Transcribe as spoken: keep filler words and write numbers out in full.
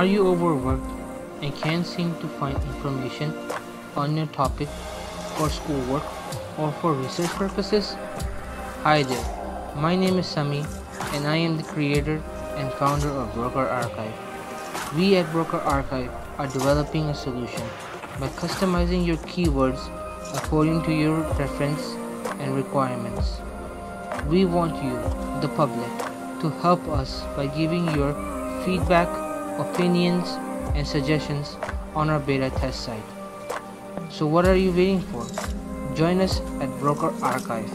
Are you overworked and can't seem to find information on your topic for schoolwork or for research purposes? Hi there, my name is Sami and I am the creator and founder of Broker Archive. We at Broker Archive are developing a solution by customizing your keywords according to your preference and requirements. We want you, the public, to help us by giving your feedback, opinions, and suggestions on our beta test site. So what are you waiting for? Join us at Broker Archive.